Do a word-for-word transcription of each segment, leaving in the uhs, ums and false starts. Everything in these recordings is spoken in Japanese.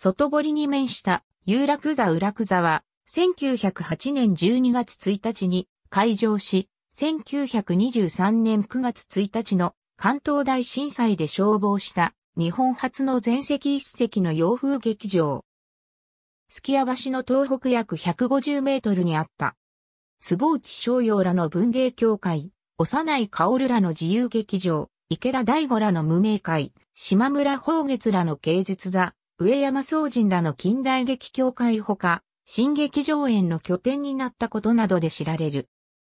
外堀に面した有楽座裏久座はせんきゅうひゃくはちねんじゅうにがつついたちに開場し、せんきゅうひゃくにじゅうさんねんくがつついたちの関東大震災で消亡した日本初の全席一席の洋風劇場。数寄屋橋の東北約ひゃくごじゅうメートルにあった。坪内逍遙らの文芸協会、幼い薫らの自由劇場、池田大吾らの無名会、島村宝月らの芸術座、上山宗仁らの近代劇協会ほか、新劇場演の拠点になったことなどで知られる。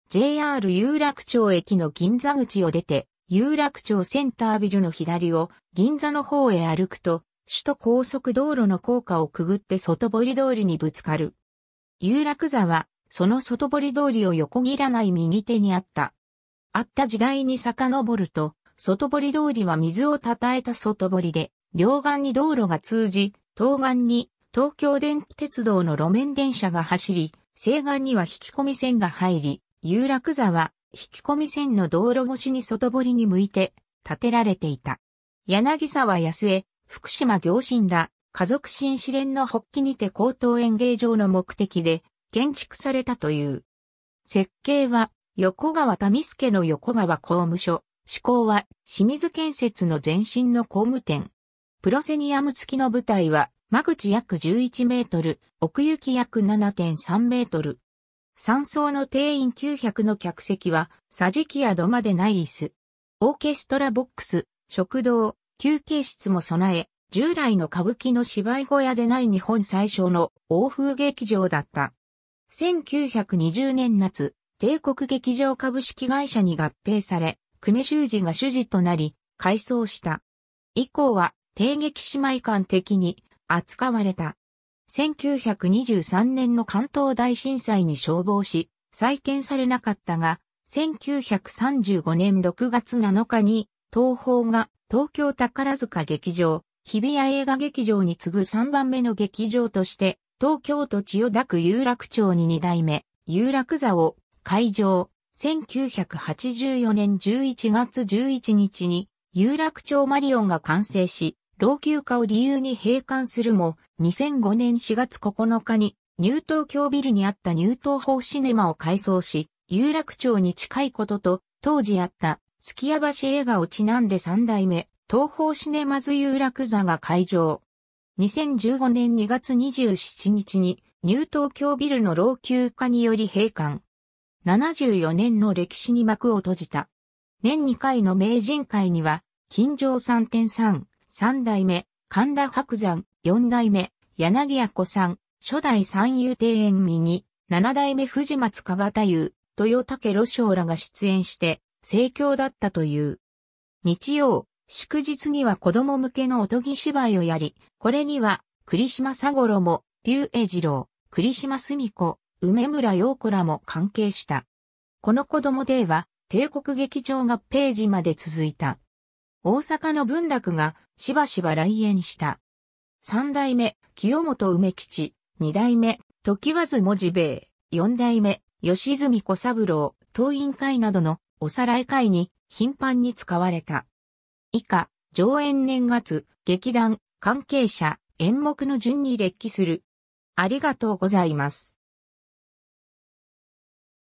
ジェイアール 有楽町駅の銀座口を出て、有楽町センタービルの左を銀座の方へ歩くと、首都高速道路の高架をくぐって外堀通りにぶつかる。有楽座は、その外堀通りを横切らない右手にあった。あった時代に遡ると、外堀通りは水をたたえた外堀で、両岸に道路が通じ、東岸に東京電気鉄道の路面電車が走り、西岸には引き込み線が入り、有楽座は引き込み線の道路越しに外堀に向いて建てられていた。柳沢安江、福島行進ら家族新試練の発起にて高等演芸場の目的で建築されたという。設計は横川民助の横川工務所。施工は清水建設の前身の工務店。プロセニアム付きの舞台は間口約じゅういちメートル、奥行き約 ななてんさんメートル。さん層の定員きゅうひゃくの客席は桟敷や土間でない椅子。オーケストラボックス、食堂、休憩室も備え、従来の歌舞伎の芝居小屋でない日本最小の欧風劇場だった。せんきゅうひゃくにじゅうねん夏、帝国劇場株式会社に合併され、久米修二が主事となり、改装した。以降は、帝劇姉妹館的に扱われた。せんきゅうひゃくにじゅうさんねんの関東大震災に消亡し、再建されなかったが、せんきゅうひゃくさんじゅうごねんろくがつなのかに、東宝が東京宝塚劇場、日比谷映画劇場に次ぐさんばんめの劇場として、東京都千代田区有楽町ににだいめ、有楽座を開場。せんきゅうひゃくはちじゅうよねんじゅういちがつじゅういちにちに有楽町マリオンが完成し、老朽化を理由に閉館するも、にせんごねんしがつここのかにニュー東京ビルにあったニュー東宝シネマを改装し、有楽町に近いことと、当時あった数寄屋橋映画をちなんでさんだいめ、東宝シネマズ有楽座が開場。にせんじゅうごねんにがつにじゅうしちにちにニュー東京ビルの老朽化により閉館。ななじゅうよねんの歴史に幕を閉じた。年にかいの名人会には、金城 さんてんさん、さんだいめ、神田伯山、よんだいめ、柳家小さん、初代三遊亭円右、ななだいめ藤松加賀太夫、豊竹呂章らが出演して、盛況だったという。日曜、祝日には子供向けのおとぎ芝居をやり、これには、栗島佐五郎も、竜英二郎、栗島澄子、梅村陽子らも関係した。このこどもデーは、帝国劇場合併時まで続いた。大阪の文楽がしばしば来園した。三代目、清本梅吉。二代目、時和津文治兵衛。四代目、吉住小三郎。党員会などのおさらい会に頻繁に使われた。以下、上演年月、劇団、関係者、演目の順に列記する。ありがとうございます。